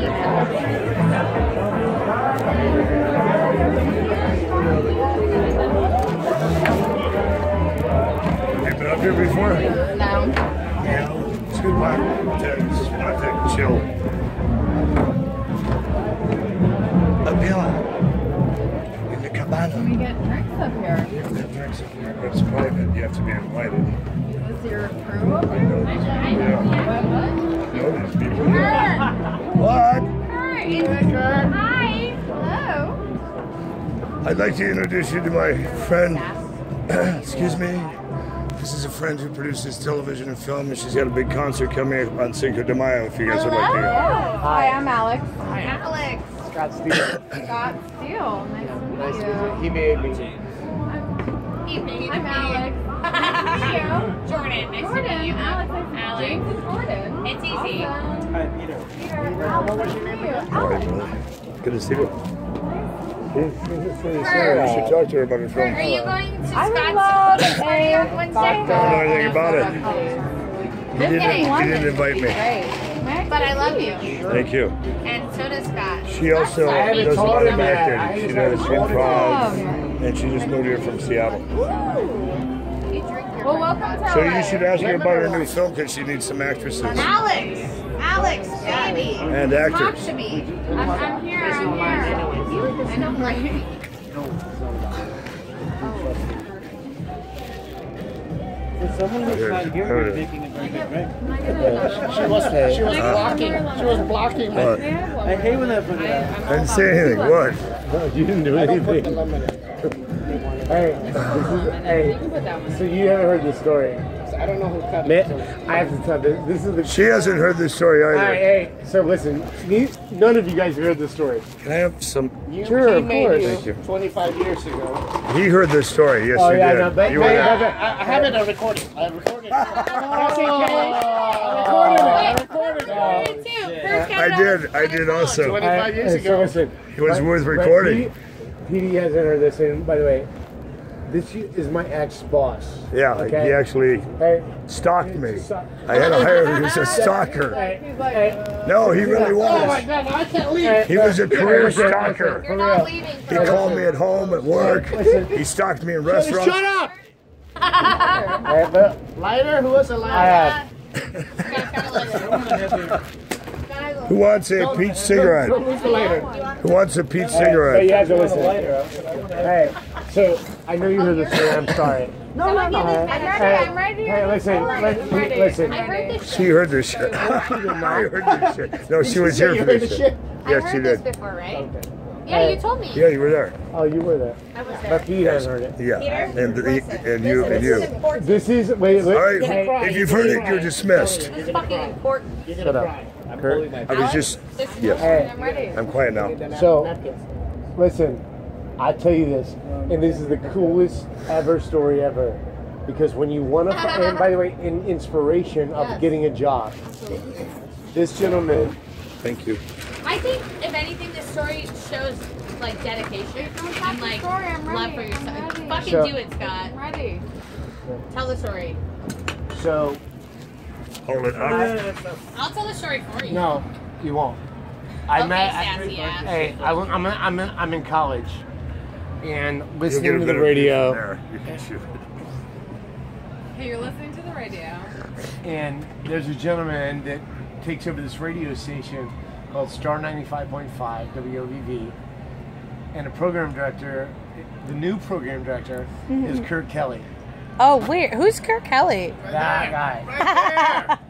Have you been up here before? No. Yeah, it's a good spot to chill. Up here. In the cabana. We get drinks up here. You have to have drinks up here, but it's private. You have to be invited. Was your crew up here? Yeah. No, there's people here. What? Kurt. Hi. Hello. I'd like to introduce you to my friend. Excuse me. This is a friend who produces television and film, and she's got a big concert coming up on Cinco de Mayo, if you guys would like to hear. Hi, I'm Alex. Hi, Alex. Scott Steele. Scott Steele. Nice to meet you. He made me. I'm Alex. Jordan, nice to meet you. Alex. James and Jordan. It's easy. Awesome. Hi, Peter. Peter. Good to see you. Nice. You should talk to her about her film. Are you going to Scott's party on Wednesday? I don't know anything about it. You didn't invite me. But I love you. Thank you. And so does Scott. She also does a lot of acting. She does improv, and she just moved here from Seattle. Well, welcome to LA. You should ask her about her new film because she needs some actresses. Alex, baby. And actors. Talk to me. I'm here. You just don't like me. Someone was not here making a drink, right? She was blocking. I hate when that happens. I didn't say anything. What? You didn't do anything. Hey, so you haven't heard this story. I don't know who cut it. I have to tell this is the. She hasn't heard this story either. Hey, so listen, none of you guys have heard this story. Can I have some? Sure, of course. Thank you. 25 years ago. He heard this story. Yes, oh, yeah, did. No, but, I have it on recording. I recorded it. I recorded it. I did also. 25 years ago. So listen, it was worth recording. PD hasn't heard this, and by the way, this is my ex-boss. Yeah, okay? He actually stalked me. I had to hire him. He was a stalker. No, he really was. Oh my God, I can't leave. He was a career stalker. You're not leaving. He called me at home, at work. He stalked me in restaurants. Shut up! Lighter? Who was a lighter? Who wants a peach cigarette? Who wants a peach cigarette? You have to listen. Hey, so I know you heard this story. I'm sorry. No. I'm right here. Hey, listen. She heard this shit. I heard this shit. No, she was here for this shit. Yes, she did. I heard this before, right? Yeah, you told me. Yeah, you were there. Oh, you were there. I was there. But he hasn't heard it. Yeah, and you. This is wait. All right, if you've heard it, you're dismissed. This is fucking important. Shut up. Kurt, I was just, yes, I'm quiet now. So, listen, I tell you this, and this is the coolest story ever, because when you want to, and by the way, in inspiration of getting a job, this gentleman. Thank you. I think, if anything, this story shows, like, dedication and, like, love for yourself. Fucking do it, Scott. I'm ready. Tell the story. So. Hold it up. I'll tell the story for you. No, you won't. I'm in college, and listening to the radio. Hey, you're listening to the radio. And there's a gentleman that takes over this radio station called Star 95.5 WOVV, and a program director. The new program director is Kurt Kelly. Oh, weird. Who's Kurt Kelly? That guy.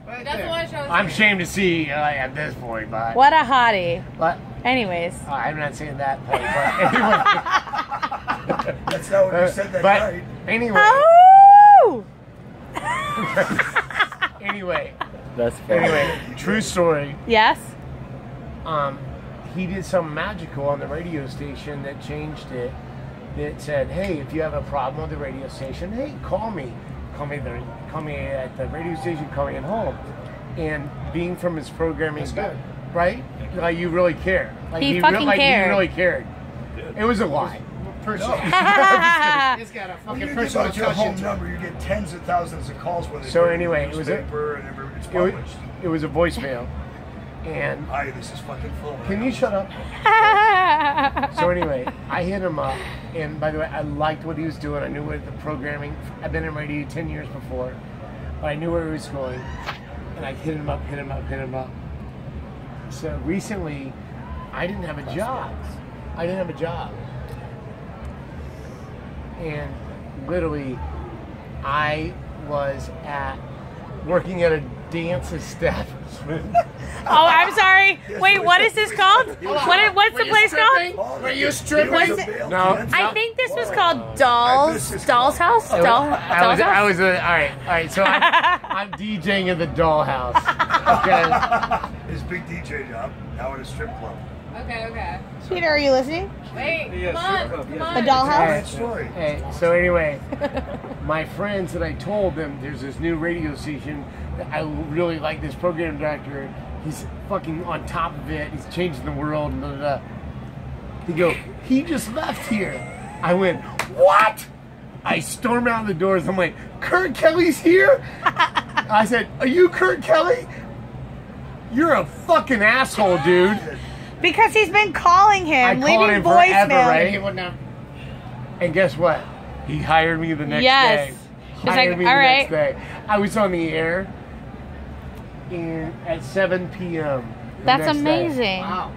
Right there. That's what I'm ashamed to see at this point, but... What a hottie. But, anyways. I'm not saying that, but anyway. That's not what you said that night. Anyway. Oh! Anyway. That's fair. Anyway, true story. Yes? He did something magical on the radio station that changed it. It said, hey, if you have a problem with the radio station, hey, call me. Call me at the radio station, call me at home. And being from his programming, right? Like, you really care. Like, he really cared. It was a lie. Personal. It's got a fucking personal touch. Your home number, you get tens of thousands of calls. So anyway, it was a voicemail. And hi, this is fucking full. Can you shut up? So anyway, I hit him up, and by the way, I liked what he was doing. I knew what the programming. I've been in radio 10 years before, but I knew where he was going, and I hit him up. So recently, I didn't have a job. And literally, I was working at a dance establishment. Oh, I'm sorry. Wait, what is this called? What's the place called? Were you stripping? No. I think this was called Dollhouse? Dollhouse? All right. So I'm DJing at the Dollhouse. Okay. His big DJ job now at a strip club. Okay. Peter, are you listening? Wait, come on. The Dollhouse? Hey, so anyway, my friends that I told them there's this new radio station that I really like, this program director, he's fucking on top of it, he's changing the world, and They go, he just left here. I went, what? I stormed out of the doors, I'm like, Kurt Kelly's here? I said, are you Kurt Kelly? You're a fucking asshole, dude. Because he's been calling him, leaving voicemail. And guess what? He hired me the next day. He's like, all right. I was on the air at 7 p.m. That's amazing. Wow.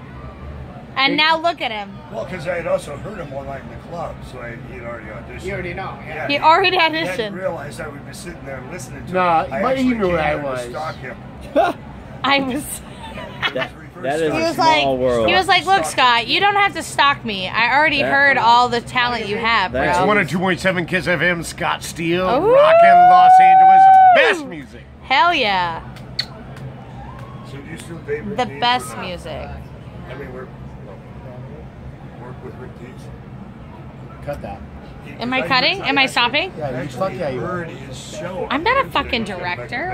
And now look at him. Well, because I had also heard him one night in the club, so he had already auditioned. You already know. Yeah. He already auditioned. I hadn't realized I would be sitting there listening to him. No, he knew where I was. I was... That is a small world. He was like, look, Scott, you don't have to stalk me. I already heard all the talent you have, bro. It's 102.7 KIIS FM, Scott Steele, rockin' Los Angeles, best music. Hell yeah. So do you still favorite the best music. I mean, work with Rick Deeds. Cut that. Am I cutting? Am I stopping? Yeah, you fuck yeah, you heard his show. I'm not a fucking director.